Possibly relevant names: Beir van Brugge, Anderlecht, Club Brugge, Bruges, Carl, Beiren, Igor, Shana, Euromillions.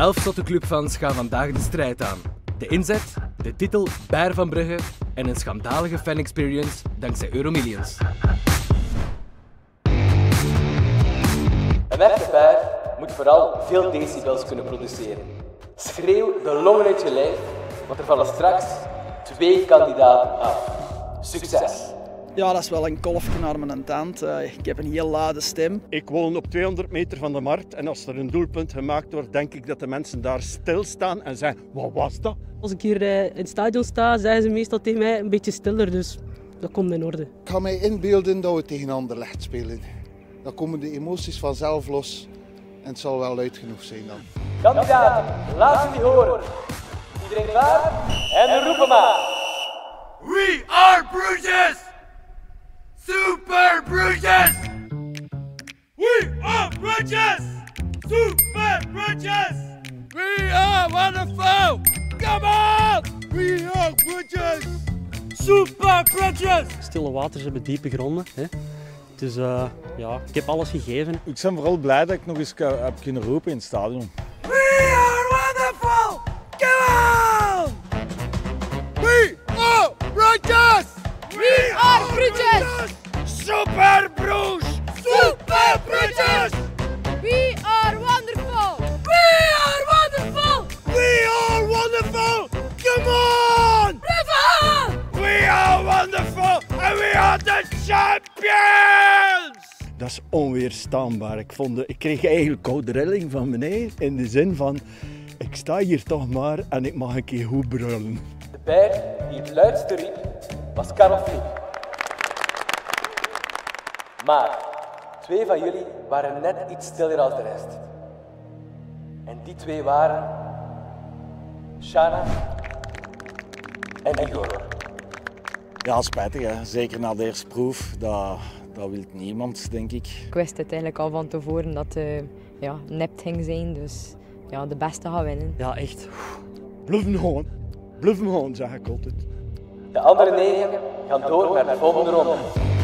11 zotte clubfans gaan vandaag de strijd aan. De inzet, de titel Beir van Brugge en een schandalige fan-experience dankzij Euromillions. Een echte Beir moet vooral veel decibels kunnen produceren. Schreeuw de longen uit je lijf, want er vallen straks 2 kandidaten af. Succes! Ja, dat is wel een kolfje naar mijn tand. Ik heb een heel lade stem. Ik woon op 200 meter van de markt en als er een doelpunt gemaakt wordt, denk ik dat de mensen daar stilstaan en zeggen, wat was dat? Als ik hier in het stadion sta, zeggen ze meestal tegen mij een beetje stiller, dus dat komt in orde. Ik ga mij inbeelden dat we tegen Anderlecht spelen. Dan komen de emoties vanzelf los en het zal wel luid genoeg zijn dan. Kandidaten, laat jullie horen. Iedereen klaar? En roepen maar! We are Bruges! Super Bruges! We are Bruges! Super Bruges! We are wonderful! Come on! We are Bruges! Super Bruges! Stille waters hebben diepe gronden. Hè? Dus ja, ik heb alles gegeven. Ik ben vooral blij dat ik nog eens heb kunnen roepen in het stadion. We are wonderful! Come on! We are Bruges! We are Bruges! Super Bruges! Super Bruges! We are wonderful! We are wonderful! We are wonderful! Come on! Brugge! We are wonderful and we are the champions! Dat is onweerstaanbaar. Ik kreeg eigenlijk koude rilling van meneer in de zin van ik sta hier toch maar en ik mag een keer goed brullen. De Beir die het luidste riep was Carl. Maar 2 van jullie waren net iets stiller dan de rest. En die 2 waren Shana en Igor. Ja, spijtig hè. Zeker na de eerste proef. Dat wil niemand, denk ik. Ik wist uiteindelijk al van tevoren dat ja, nipt ging zijn, dus ja, de beste gaan winnen. Ja, echt. Bluffen gewoon, zeg ik altijd. De andere 9 gaan door naar de volgende ronde.